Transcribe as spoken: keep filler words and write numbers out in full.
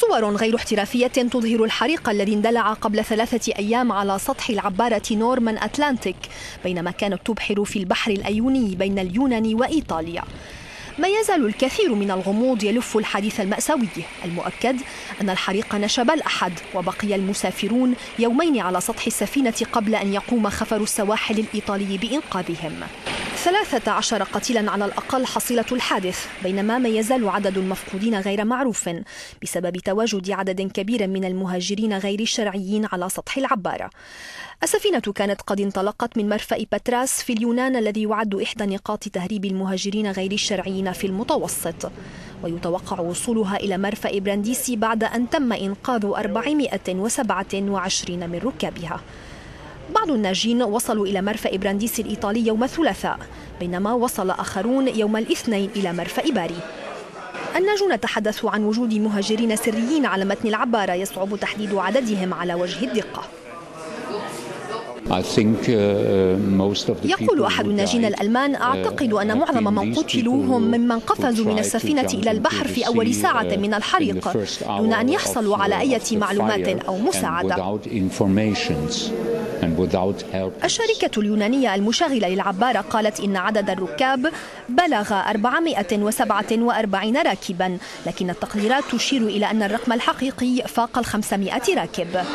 صور غير احترافية تظهر الحريق الذي اندلع قبل ثلاثة أيام على سطح العبارة نورمان أتلانتيك، بينما كانت تبحر في البحر الأيوني بين اليونان وإيطاليا. ما يزال الكثير من الغموض يلف الحديث المأساوي. المؤكد أن الحريق نشب الأحد، وبقي المسافرون يومين على سطح السفينة قبل أن يقوم خفر السواحل الإيطالي بإنقاذهم. ثلاثة عشر قتيلا على الأقل حصيلة الحادث، بينما ما يزال عدد المفقودين غير معروف بسبب تواجد عدد كبير من المهاجرين غير الشرعيين على سطح العبارة. السفينة كانت قد انطلقت من مرفأ باتراس في اليونان، الذي يعد إحدى نقاط تهريب المهاجرين غير الشرعيين في المتوسط، ويتوقع وصولها إلى مرفأ برنديسي بعد أن تم إنقاذ أربعمائة وسبعة وعشرين من ركابها. بعض الناجين وصلوا إلى مرفأ برنديسي الإيطالي يوم الثلاثاء، بينما وصل آخرون يوم الاثنين إلى مرفأ باري. الناجون تحدثوا عن وجود مهاجرين سريين على متن العبارة يصعب تحديد عددهم على وجه الدقة. يقول أحد الناجين الألمان: أعتقد أن معظم من قتلوا هم ممن قفزوا من السفينة إلى البحر في أول ساعة من الحريق دون أن يحصلوا على أي معلومات أو مساعدة. الشركة اليونانية المشغلة للعبارة قالت إن عدد الركاب بلغ أربعمائة وسبعة وأربعين راكبا، لكن التقديرات تشير إلى أن الرقم الحقيقي فاق ال خمسمائة راكب.